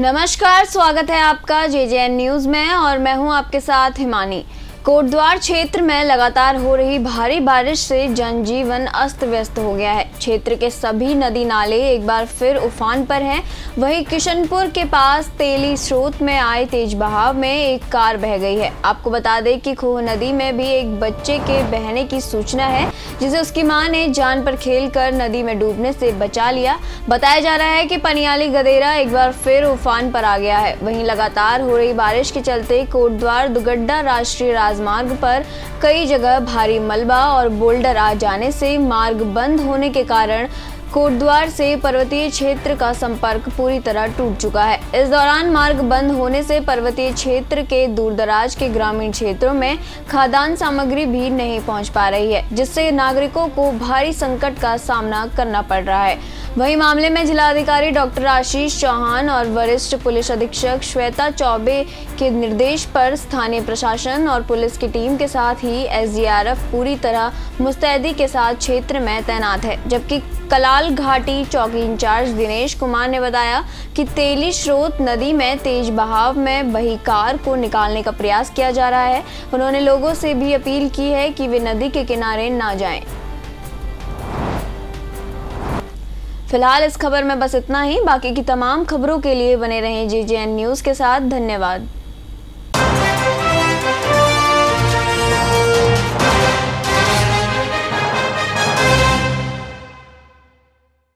नमस्कार, स्वागत है आपका जेजेएन न्यूज़ में और मैं हूं आपके साथ हिमानी। कोटद्वार क्षेत्र में लगातार हो रही भारी बारिश से जनजीवन अस्त व्यस्त हो गया है। क्षेत्र के सभी नदी नाले एक बार फिर उफान पर हैं। वहीं किशनपुर के पास तेली स्रोत में आए तेज बहाव में एक कार बह गई है। आपको बता दें कि खोह नदी में भी एक बच्चे के बहने की सूचना है, जिसे उसकी मां ने जान पर खेलकर नदी में डूबने से बचा लिया। बताया जा रहा है कि पनियाली गडेरा एक बार फिर उफान पर आ गया है। वहीं लगातार हो रही बारिश के चलते कोटद्वार दुगड्डा राष्ट्रीय मार्ग पर कई जगह भारी मलबा और बोल्डर आ जाने से मार्ग बंद होने के कारण कोटद्वार से पर्वतीय क्षेत्र का संपर्क पूरी तरह टूट चुका है। इस दौरान मार्ग बंद होने से पर्वतीय क्षेत्र के दूरदराज के ग्रामीण क्षेत्रों में खाद्यान्न सामग्री भी नहीं पहुंच पा रही है, जिससे नागरिकों को भारी संकट का सामना करना पड़ रहा है। वहीं मामले में जिलाधिकारी डॉक्टर आशीष चौहान और वरिष्ठ पुलिस अधीक्षक श्वेता चौबे के निर्देश पर स्थानीय प्रशासन और पुलिस की टीम के साथ ही एसडीआरएफ पूरी तरह मुस्तैदी के साथ क्षेत्र में तैनात है। जबकि कलाल घाटी चौकी इंचार्ज दिनेश कुमार ने बताया कि तेली स्रोत नदी में तेज बहाव में बही कार को निकालने का प्रयास किया जा रहा है। उन्होंने लोगों से भी अपील की है कि वे नदी के किनारे ना जाएं। फिलहाल इस खबर में बस इतना ही। बाकी की तमाम खबरों के लिए बने रहें जेजेएन न्यूज़ के साथ। धन्यवाद।